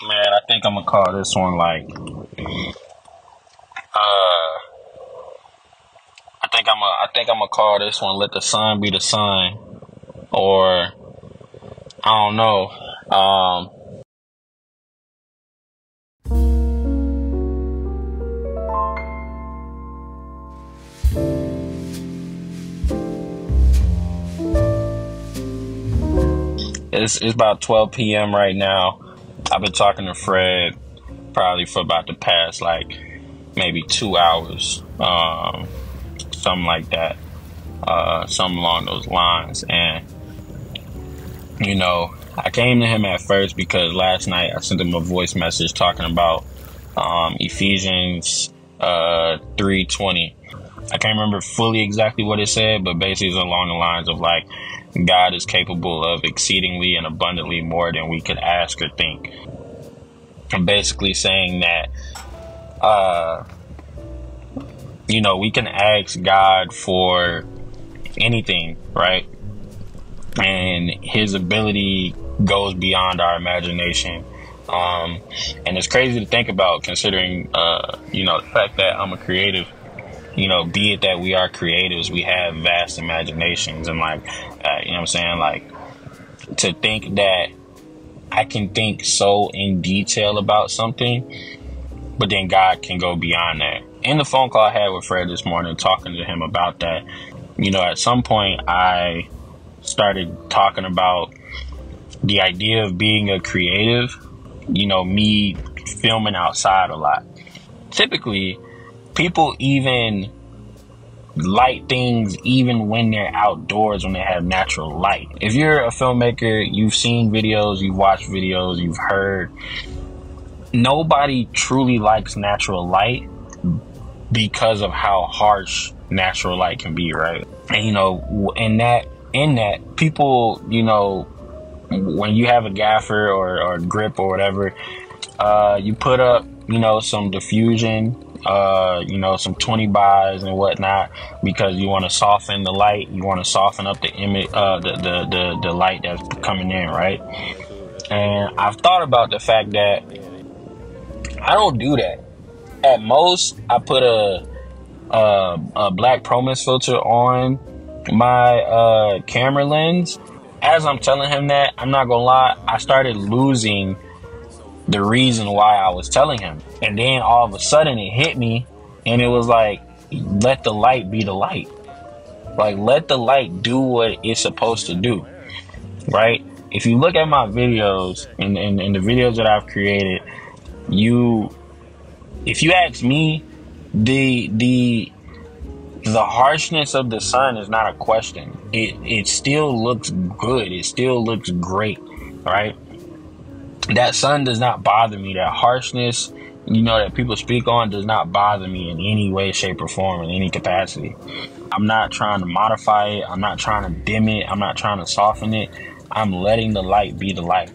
Man, I think I'm gonna call this one like I think I'm gonna call this one "Let the Sun Be the Sun," or I don't know. It's about 12 p.m. right now. I've been talking to Fred probably for about the past like maybe 2 hours, something like that, something along those lines. And you know, I came to him at first because last night I sent him a voice message talking about Ephesians 3:20. I can't remember fully exactly what it said, but basically it's along the lines of like, God is capable of exceedingly and abundantly more than we could ask or think. I'm basically saying that, you know, we can ask God for anything, right? And his ability goes beyond our imagination. And it's crazy to think about considering, you know, the fact that I'm a creative. You know, be it that we are creatives, we have vast imaginations, and like, you know what I'm saying? Like, to think that I can think so in detail about something, but then God can go beyond that. In the phone call I had with Fred this morning, talking to him about that, you know, at some point I started talking about the idea of being a creative, you know, me filming outside a lot. Typically, people even light things even when they're outdoors, when they have natural light. If you're a filmmaker, you've seen videos, you've watched videos, you've heard. Nobody truly likes natural light because of how harsh natural light can be, right? And you know, in that people, you know, when you have a gaffer or grip or whatever, you put up, you know, some diffusion, you know, some 20 bys and whatnot, because you want to soften the light, you want to soften up the image, the light that's coming in, right? And I've thought about the fact that I don't do that. At most, I put a black Promise filter on my camera lens. As I'm telling him that, I'm not gonna lie, I started losing the reason why I was telling him. And then all of a sudden it hit me, and it was like, let the light be the light. Like, let the light do what it's supposed to do, right? If you look at my videos and the videos that I've created, if you ask me, the harshness of the sun is not a question. It still looks good. It still looks great, right? That sun does not bother me. That harshness, you know, that people speak on does not bother me in any way, shape, or form, in any capacity. I'm not trying to modify it. I'm not trying to dim it. I'm not trying to soften it. I'm letting the light be the light.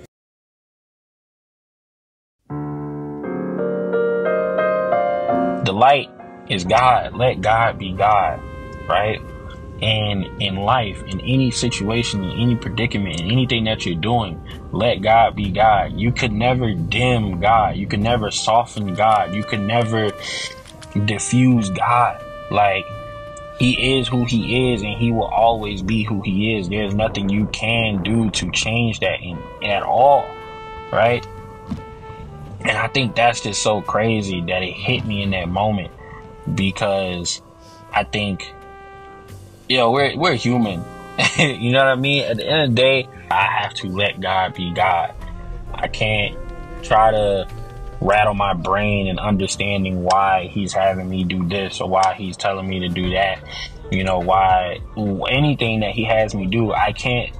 The light is God. Let God be God, right? And in life, in any situation, in any predicament, in anything that you're doing, let God be God. You could never dim God. You could never soften God. You could never diffuse God. Like, he is who he is, and he will always be who he is. There's nothing you can do to change that at all, right? And I think that's just so crazy that it hit me in that moment, because I think, you know, we're human. You know what I mean? At the end of the day, I have to let God be God. I can't try to rattle my brain and understanding why he's having me do this or why he's telling me to do that. You know, why anything that he has me do, I can't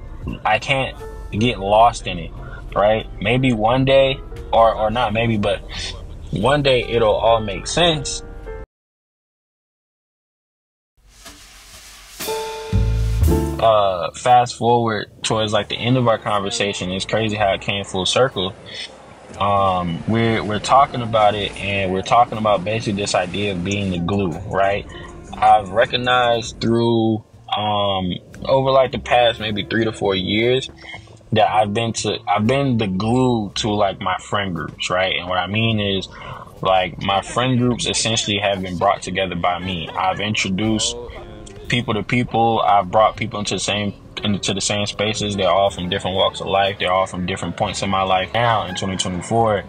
get lost in it, right? Maybe one day, or not maybe, but one day it'll all make sense. Fast forward towards like the end of our conversation, it's crazy how it came full circle. We're talking about it, and we're talking about basically this idea of being the glue, right? I've recognized through over like the past maybe 3 to 4 years that I've been the glue to like my friend groups, right? And what I mean is, like, my friend groups essentially have been brought together by me. I've introduced people to people. I've brought people into the same spaces. They're all from different walks of life. They're all from different points in my life. Now in 2024,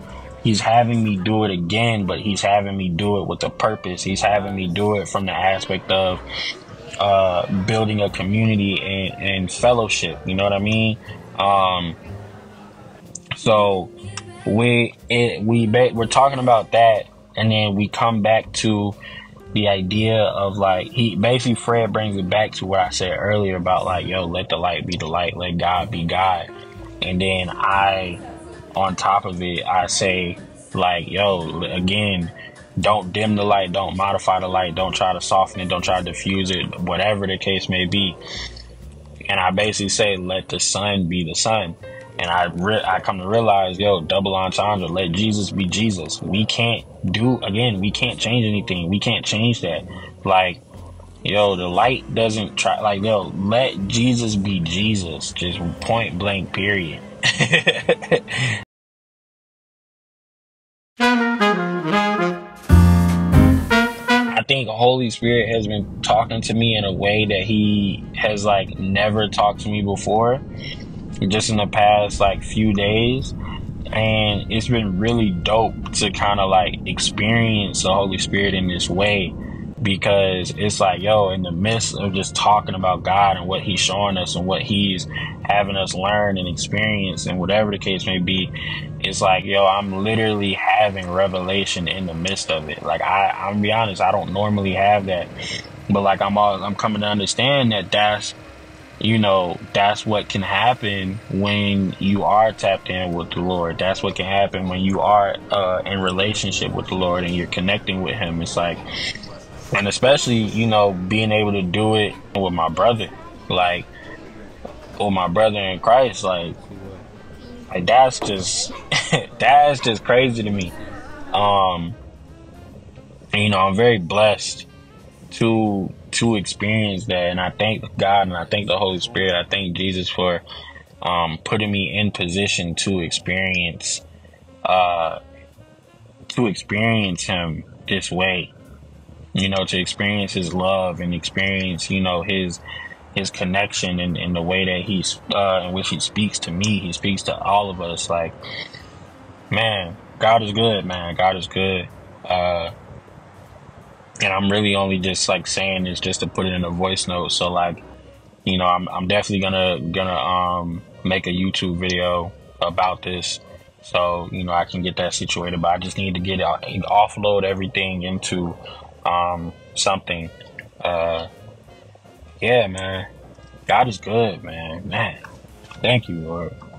he's having me do it again, but he's having me do it with a purpose. He's having me do it from the aspect of building a community and fellowship. You know what I mean? So we're talking about that, and then we come back to the idea of, like, he basically, Fred brings it back to what I said earlier about, like, yo, let the light be the light, let God be God. And then I, on top of it, I say, like, yo, again, don't dim the light, don't modify the light, don't try to soften it, don't try to diffuse it, whatever the case may be. And I basically say, let the sun be the sun. And I come to realize, yo, double entendre, let Jesus be Jesus. We can't we can't change anything. We can't change that. Like, yo, the light doesn't try, like, yo, let Jesus be Jesus. Just point blank, period. I think Holy Spirit has been talking to me in a way that he has, like, never talked to me before, just in the past, like, few days. And it's been really dope to kind of, like, experience the Holy Spirit in this way, because it's like, yo, in the midst of just talking about God and what he's showing us and what he's having us learn and experience and whatever the case may be, it's like, yo, I'm literally having revelation in the midst of it. Like, I'm gonna be honest, I don't normally have that, but, like, I'm coming to understand that that's what can happen when you are tapped in with the Lord. That's what can happen when you are in relationship with the Lord and you're connecting with him. It's like, and especially, being able to do it with my brother, like, or my brother in Christ, like that's just, that's just crazy to me. And, I'm very blessed to experience that, and I thank God and I thank the Holy Spirit. I thank Jesus for putting me in position to experience him this way, to experience his love and experience his connection in the way that he's in which he speaks to me, he speaks to all of us. Like, man, God is good, man. God is good. And I'm really only just, like, saying this just to put it in a voice note. So, like, I'm definitely gonna make a YouTube video about this, so I can get that situated. But I just need to get out, offload everything into something. Yeah, man, God is good, man. Thank you, Lord.